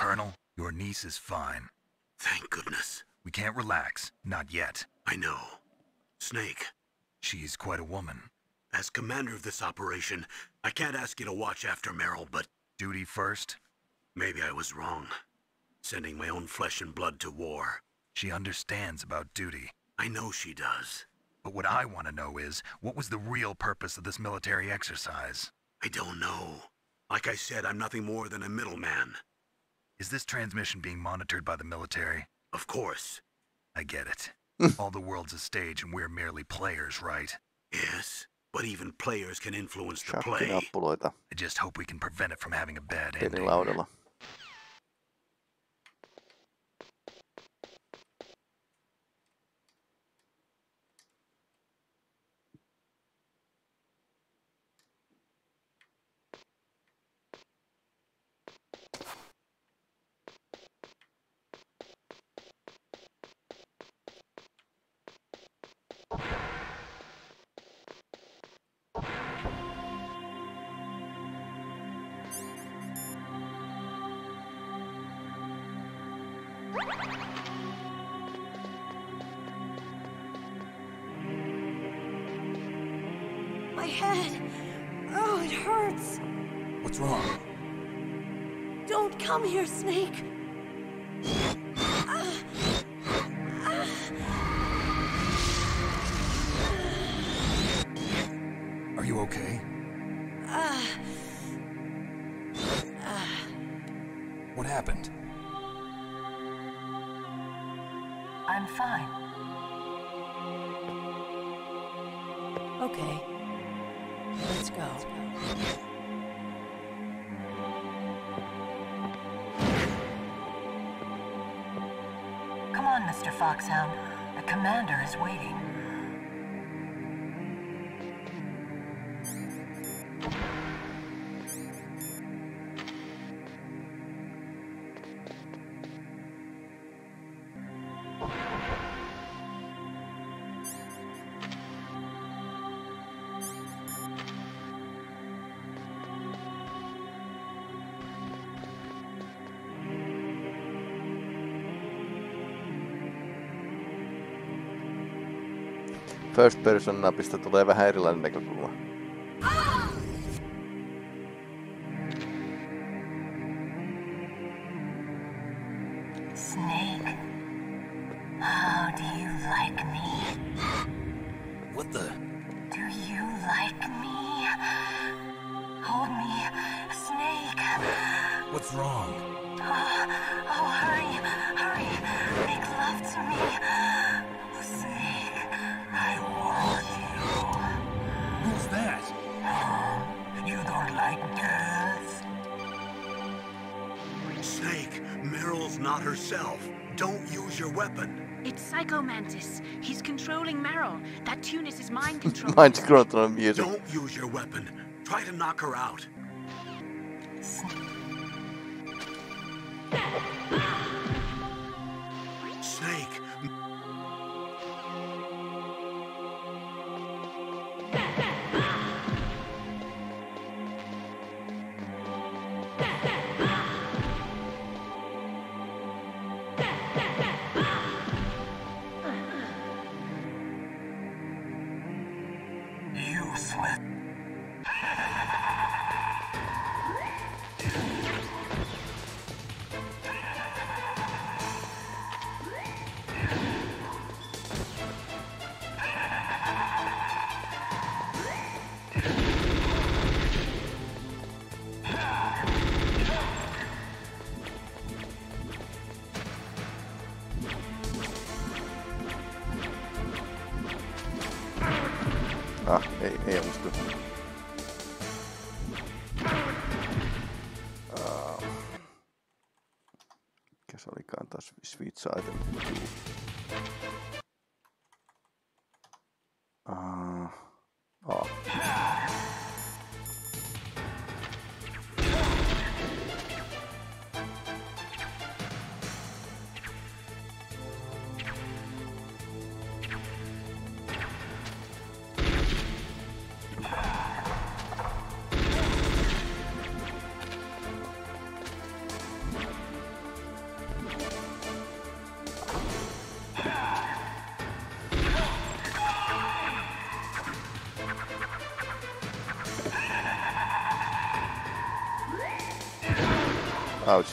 Colonel, your niece is fine. Thank goodness. We can't relax. Not yet. I know. Snake. She is quite a woman. As commander of this operation, I can't ask you to watch after Merrill, but... Duty first? Maybe I was wrong. Sending my own flesh and blood to war. She understands about duty. I know she does. But what I want to know is, what was the real purpose of this military exercise? I don't know. Like I said, I'm nothing more than a middleman. Is this transmission being monitored by the military? Of course. I get it. All the world's a stage and we're merely players, right? Yes, but even players can influence the play. I just hope we can prevent it from having a bad ending. My head. Oh, it hurts. What's wrong? Don't come here, Snake. Are you okay? What happened? I'm fine. Okay. Let's go. Come on, Mr. Foxhound. The commander is waiting. First person napista tulee vähän erilainen näkökulma. Snake, how do you like me? What the? Do you like me? Hold me, Snake. What's wrong? Oh, hurry, hurry. Make love to me. I warned you. Who's that? Oh, you don't like girls? Snake, Meryl's not herself. Don't use your weapon. It's Psycho Mantis. He's controlling Meryl. That Tunis is mind control. Mind control music. Don't use your weapon. Try to knock her out. Snake. Ouch.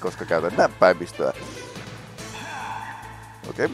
Koska käytän näppäimistöä. Okei. Okay.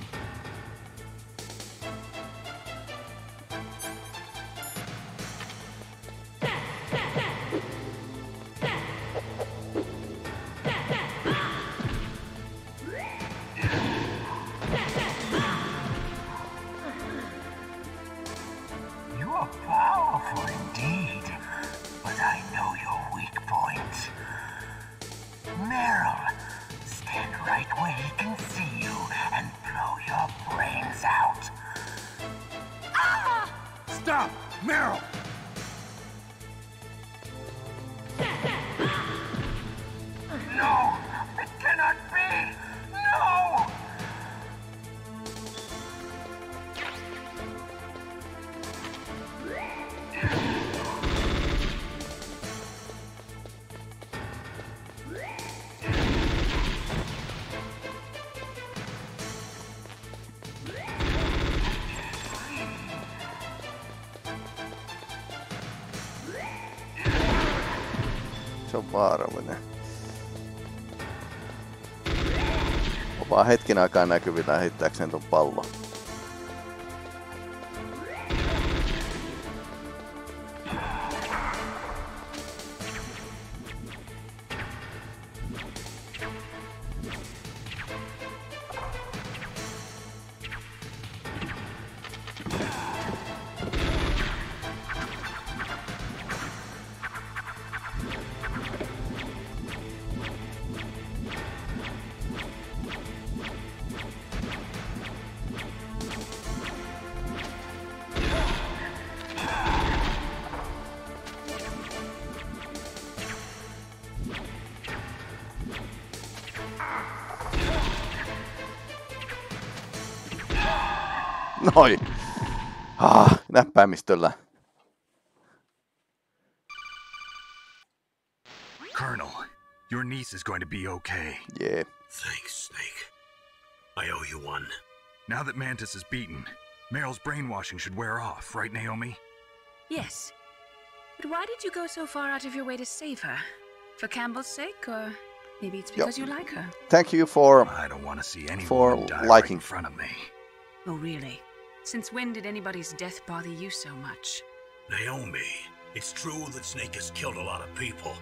Vaarallinen. On vaan hetken aikaa näkyvillä heittääkseen ton pallon. Noi! Näppäimistöllä. Colonel, your niece is going to be okay. Yeah. Thanks, Snake. I owe you one. Now that Mantis is beaten, Meryl's brainwashing should wear off, right, Naomi? Yes. But why did you go so far out of your way to save her? For Campbell's sake, or maybe it's because you like her? Thank you for... I don't want to see anyone die right in front of me. Oh, really? Since when did anybody's death bother you so much? Naomi, it's true that Snake has killed a lot of people,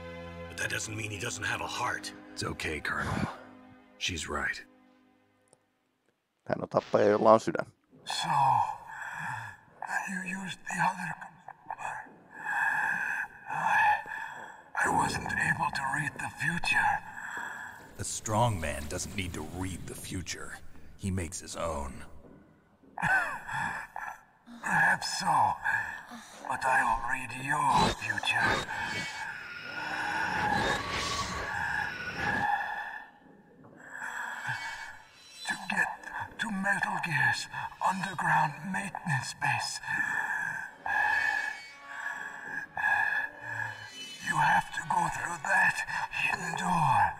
but that doesn't mean he doesn't have a heart. It's okay, Colonel. She's right. Hän on tappaja, jolla on sydän. So, you used the other... I wasn't able to read the future. A strong man doesn't need to read the future. He makes his own. Perhaps so, but I will read your future. To get to Metal Gear's underground maintenance base, you have to go through that hidden door.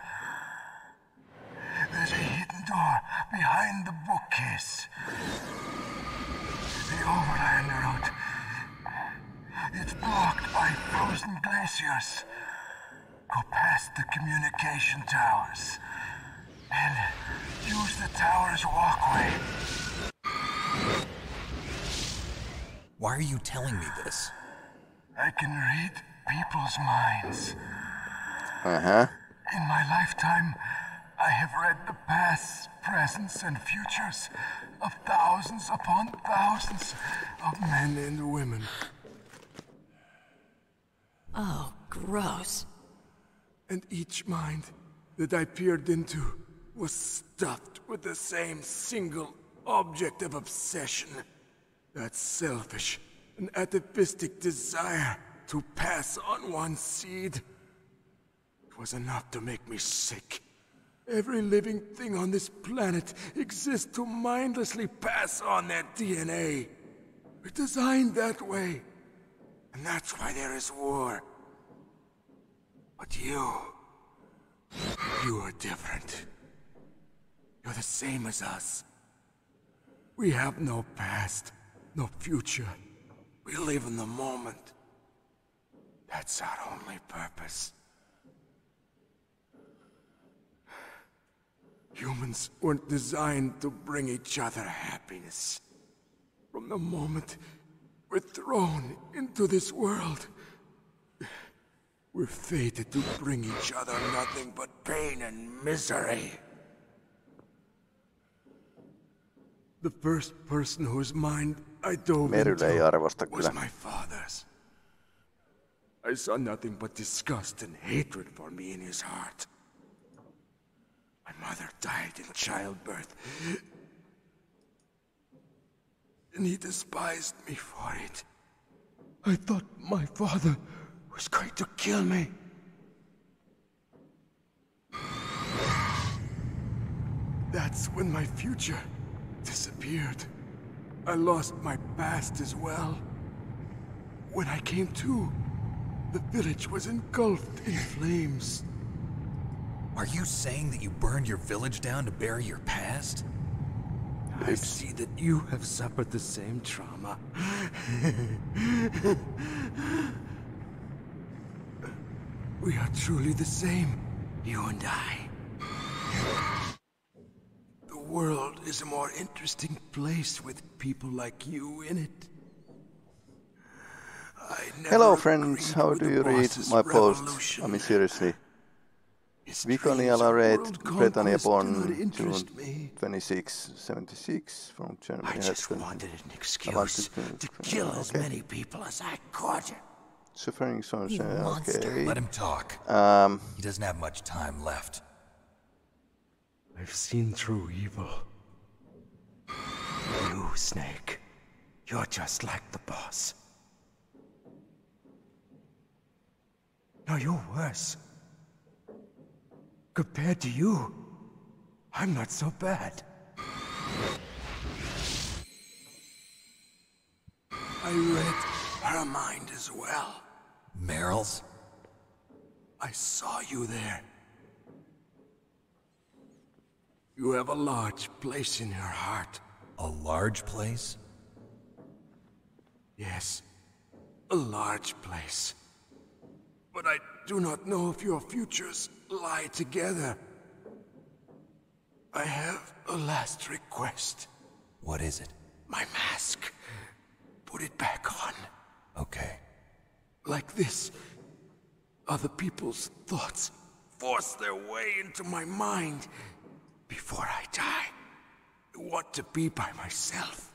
There's a hidden door behind the bookcase. The overland route. It's blocked by frozen glaciers. Go past the communication towers and use the tower's walkway. Why are you telling me this? I can read people's minds. In my lifetime, I have read the pasts, presents, and futures of thousands upon thousands of men and women. Oh, gross. And each mind that I peered into was stuffed with the same single object of obsession. That selfish and atavistic desire to pass on one's seed. It was enough to make me sick. Every living thing on this planet exists to mindlessly pass on their DNA. We're designed that way. And that's why there is war. But you are different. You're the same as us. We have no past, no future. We live in the moment. That's our only purpose. Humans weren't designed to bring each other happiness. From the moment we're thrown into this world, we're fated to bring each other nothing but pain and misery. The first person whose mind I dove into was my father's. I saw nothing but disgust and hatred for me in his heart. My mother died in childbirth, and he despised me for it. I thought my father was going to kill me. That's when my future disappeared. I lost my past as well. When I came to, the village was engulfed in flames. Are you saying that you burned your village down to bury your past? I see that you have suffered the same trauma. We are truly the same, you and I. The world is a more interesting place with people like you in it. Hello friends, how do you read my posts? I mean seriously. Weekly Alaric, Britannia born June 26, 76 from Germany. I just wanted an excuse to kill as many people as I could. Suffering songs, okay. Let him talk. He doesn't have much time left. I've seen true evil. You, Snake, you're just like the boss. No, you're worse. Compared to you, I'm not so bad. I read her mind as well. Meryl's? I saw you there. You have a large place in your heart. A large place? Yes, a large place. But I do not know if your futures lie together. I have a last request. What is it? My mask. Put it back on. Okay. Like this, other people's thoughts force their way into my mind. Before I die, I want to be by myself.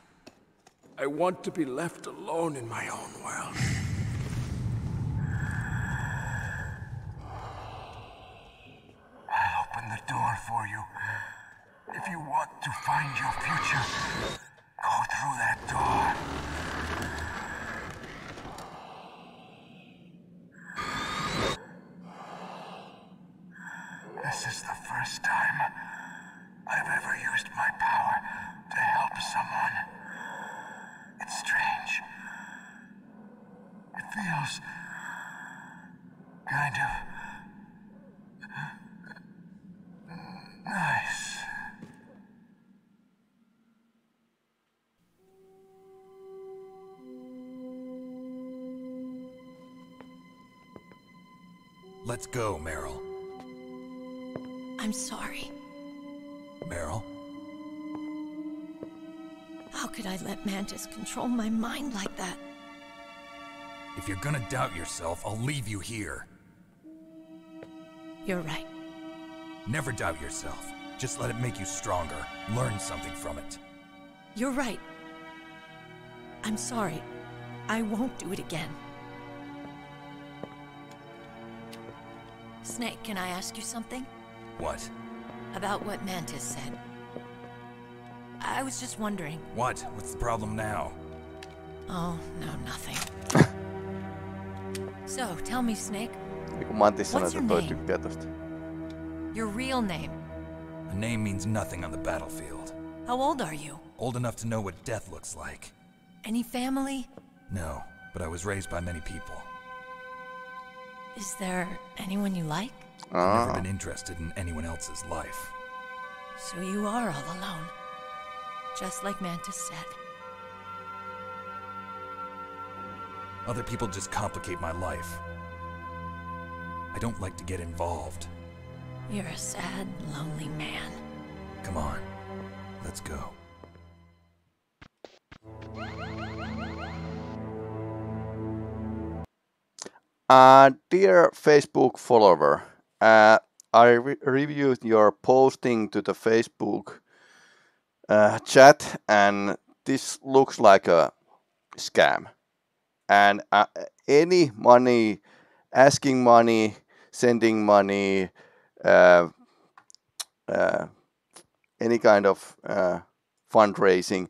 I want to be left alone in my own world. The door for you. If you want to find your future, go was kind of nice. Let's go, Meryl. I'm sorry. Meryl? How could I let Mantis control my mind like that? If you're gonna doubt yourself, I'll leave you here. You're right. Never doubt yourself. Just let it make you stronger. Learn something from it. You're right. I'm sorry. I won't do it again. Snake, can I ask you something? What? About what Mantis said. I was just wondering. What? What's the problem now? Oh, no, nothing. So, tell me, Snake. What's your name? Your real name. A name means nothing on the battlefield. How old are you? Old enough to know what death looks like. Any family? No, but I was raised by many people. Is there anyone you like? I've never been interested in anyone else's life. So you are all alone. Just like Mantis said. Other people just complicate my life. I don't like to get involved. You're a sad, lonely man. Come on, let's go. Dear Facebook follower, I reviewed your posting to the Facebook chat, and this looks like a scam. And any money, asking money, sending money, any kind of fundraising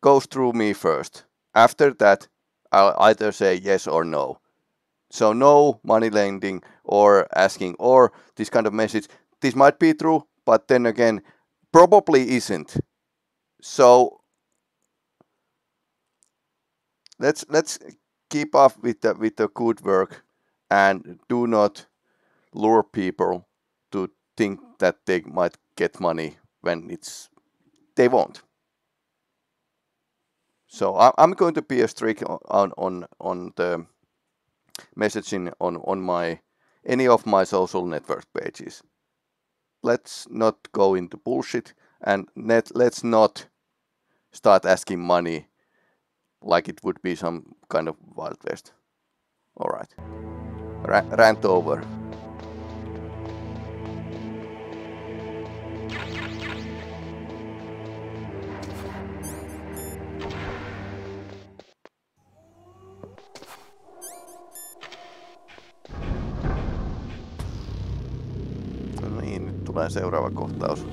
goes through me first. After that, I'll either say yes or no. So no money lending or asking or this kind of message. This might be true, but then again, probably isn't. So let's keep up with the good work and do not lure people to think that they might get money when they won't. So I'm going to be strict on the messaging on my any of my social network pages. Let's not go into bullshit, and let's not start asking money like it would be some kind of Wild West. All right, rant over. No niin, nyt tulee seuraava kohtaus.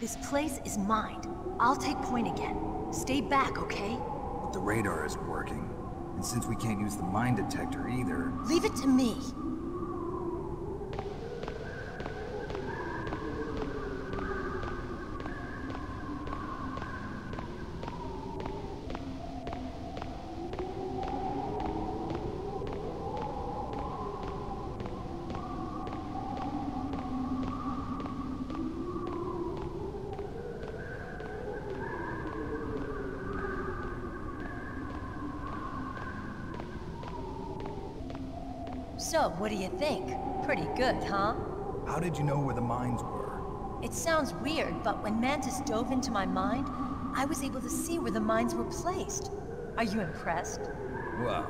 This place is mine. I'll take point again. Stay back, okay? But the radar isn't working. And since we can't use the mine detector either... Leave it to me. So, what do you think? Pretty good, huh? How did you know where the mines were? It sounds weird, but when Mantis dove into my mind, I was able to see where the mines were placed. Are you impressed? Well,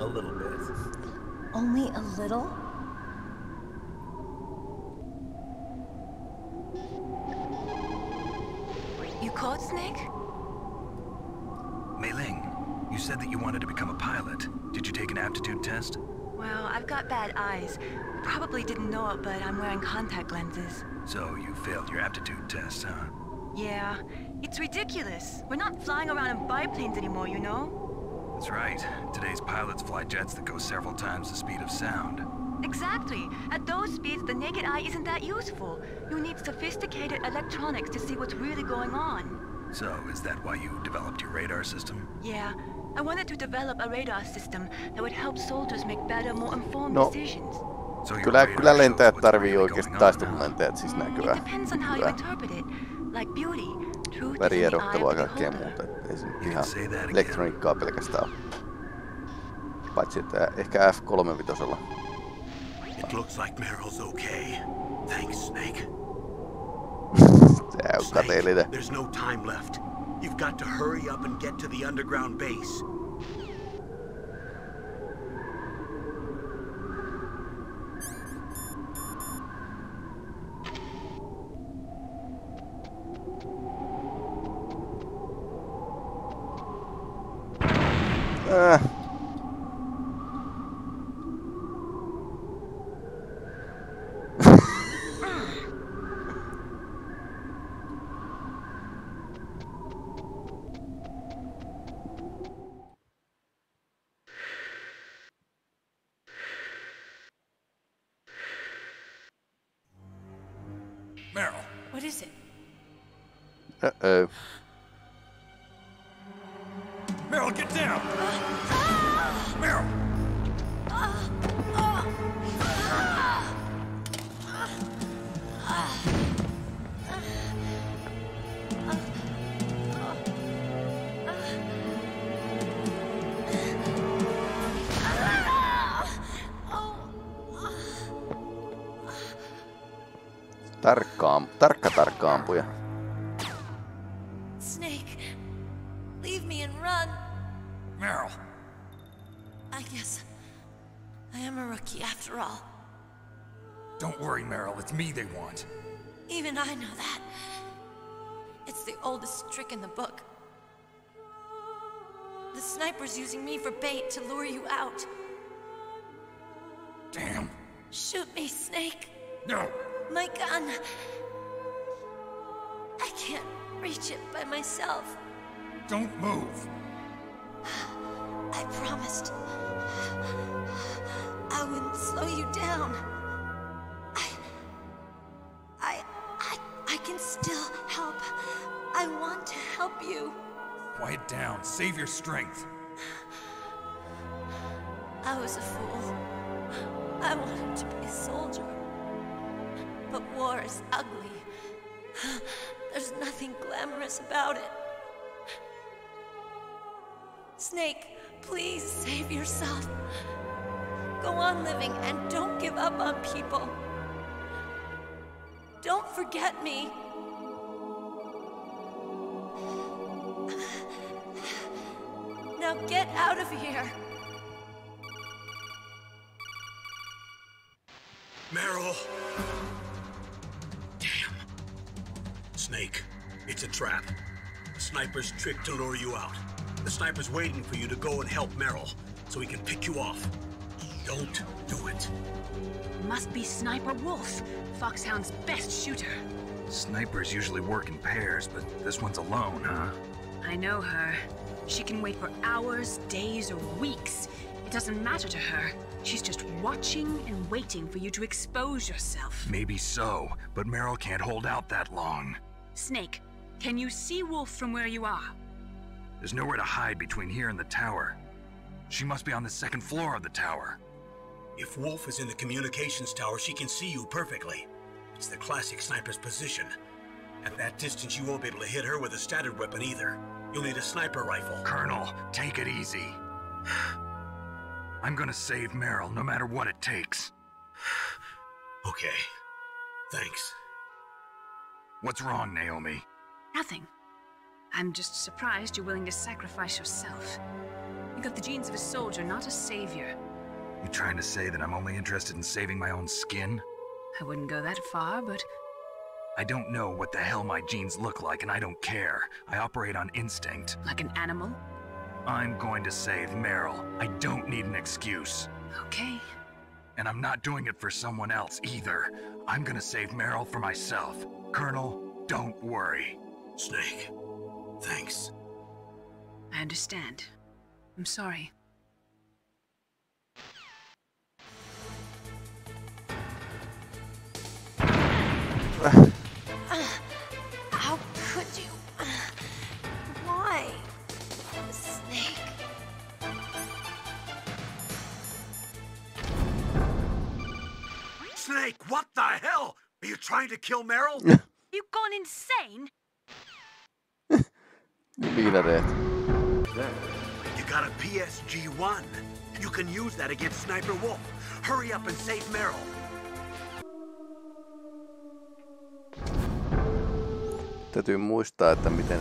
a little bit. Only a little? You caught Snake? Mei Ling, you said that you wanted to become a pilot. Did you take an aptitude test? Well, I've got bad eyes. Probably didn't know it, but I'm wearing contact lenses. So you failed your aptitude test, huh? Yeah. It's ridiculous. We're not flying around in biplanes anymore, you know? That's right. Today's pilots fly jets that go several times the speed of sound. Exactly. At those speeds, the naked eye isn't that useful. You need sophisticated electronics to see what's really going on. So, is that why you developed your radar system? Yeah. I wanted to develop a radar system that would help soldiers make better, more informed decisions. So kyllä lentäjät tarvii oikeesti taistelulentäjät siis näkyvää. It depends on how you interpret it. Like beauty, truth is in the eye of the beholder. Ei se nyt ihan elektroniikkaa pelkästään. Paitsi että ehkä F-35:lla. It looks like Meryl's okay. Thanks, Snake. Tää on kateellinen. There's no time left. You've got to hurry up and get to the underground base. Meryl. What is it? Uh-oh. Meryl, get down! Meryl! Tarkka ampuja. Snake, leave me and run. Meryl. I guess I am a rookie after all. Don't worry, Meryl, it's me they want. Even I know that. It's the oldest trick in the book. The sniper's using me for bait to lure you out. Damn. Shoot me, Snake. No. My gun. I can't reach it by myself. Don't move. I promised. I wouldn't slow you down. I can still help. I want to help you. Quiet down. Save your strength. I was a fool. I wanted to be a soldier. But war is ugly. There's nothing glamorous about it. Snake, please save yourself. Go on living and don't give up on people. Don't forget me. Now get out of here. Meryl. Snake, it's a trap. The sniper's trick to lure you out. The sniper's waiting for you to go and help Meryl, so he can pick you off. Don't do it. Must be Sniper Wolf, Foxhound's best shooter. Snipers usually work in pairs, but this one's alone, huh? I know her. She can wait for hours, days, or weeks. It doesn't matter to her. She's just watching and waiting for you to expose yourself. Maybe so, but Meryl can't hold out that long. Snake, can you see Wolf from where you are? There's nowhere to hide between here and the tower. She must be on the second floor of the tower. If Wolf is in the communications tower, she can see you perfectly. It's the classic sniper's position. At that distance, you won't be able to hit her with a standard weapon either. You'll need a sniper rifle. Colonel, take it easy. I'm gonna save Meryl no matter what it takes. Okay. Thanks. What's wrong, Naomi? Nothing. I'm just surprised you're willing to sacrifice yourself. You got the genes of a soldier, not a savior. You trying to say that I'm only interested in saving my own skin? I wouldn't go that far, but... I don't know what the hell my genes look like, and I don't care. I operate on instinct. Like an animal? I'm going to save Meryl. I don't need an excuse. Okay. And I'm not doing it for someone else, either. I'm gonna save Meryl for myself. Colonel, don't worry. Snake, thanks. I understand. I'm sorry. How could you? Why? Snake. Snake, what the hell? Are you trying to kill Meryl? You've gone insane? Look at that. Got a PSG-1. You can use that against Sniper Wolf. Hurry up and save Meryl. Täytyy muistaa, että miten...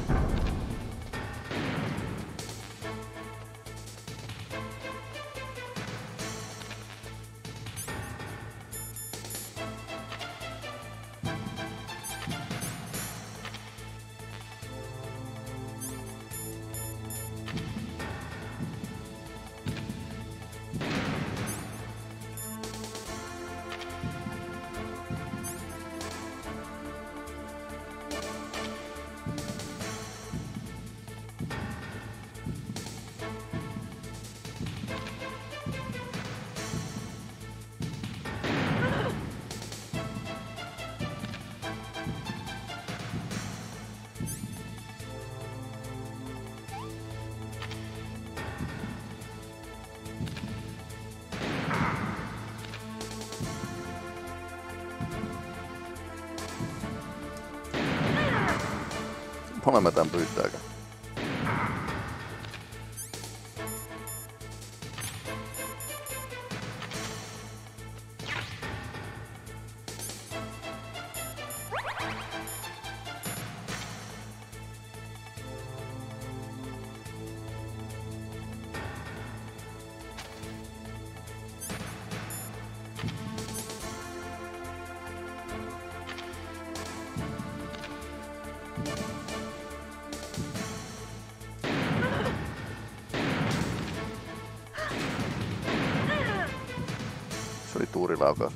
Molemmat tämän pyyttääkään. Lauka.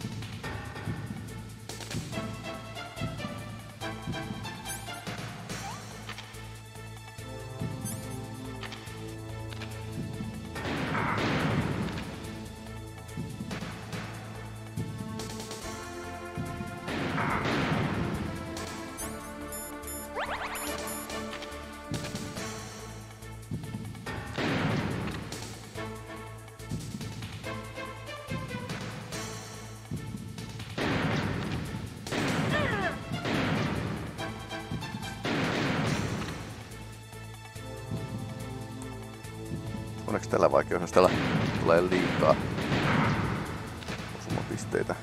Onneksi tällä vaikeus, jos täällä tulee liikaa osumapisteitä.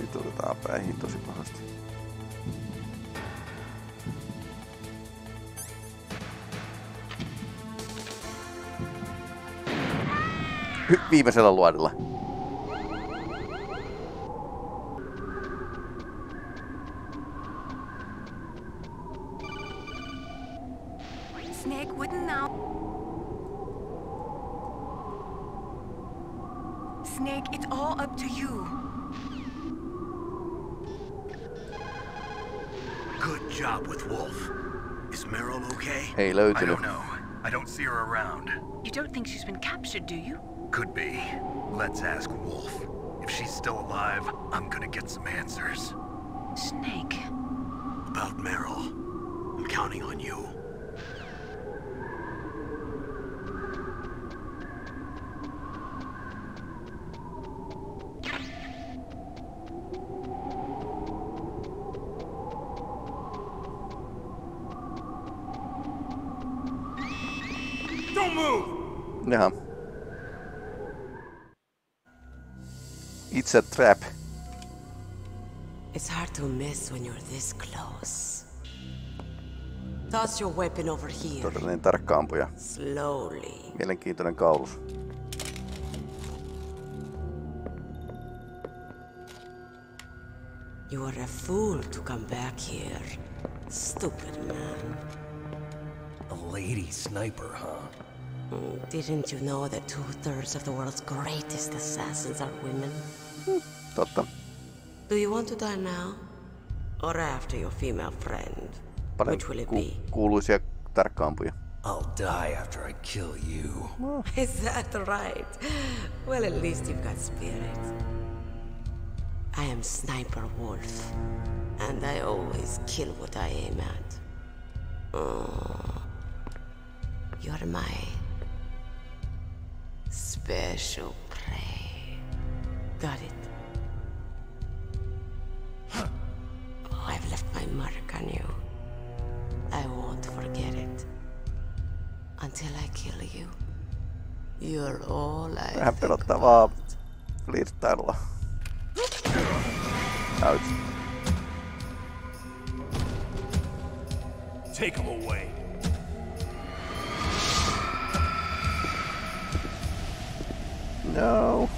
Nyt otetaan päihin tosi pahasti. Viimeisellä luodilla. Snake wouldn't know. Snake, it's all up to you. Good job with Wolf. Is Meryl okay? Hey, loads of them. I don't know. I don't see her around. You don't think she's been captured, do you? Could be. Let's ask Wolf. If she's still alive, I'm gonna get some answers. Snake. About Meryl. I'm counting on you. Don't move! Yeah. It's a trap. It's hard to miss when you're this close. Toss your weapon over here. Todellinen tarkka ampuja. Slowly. Mielenkiintoinen kaulus. You were a fool to come back here. Stupid man. A lady sniper, huh? Didn't you know that 2/3 of the world's greatest assassins are women? Totta. Do you want to die now? Or after your female friend? Which will it be? Kuuluisia tarkkaampuja. I'll die after I kill you. Is that right? Well, at least you've got spirit. I am Sniper Wolf, and I always kill what I aim at. Oh, you're my special prey. Got it. Huh. Oh, I've left my mark on you. I won't forget it. Until I kill you, you're all I have think about. Flirttailla. Ouch. Take him away. No.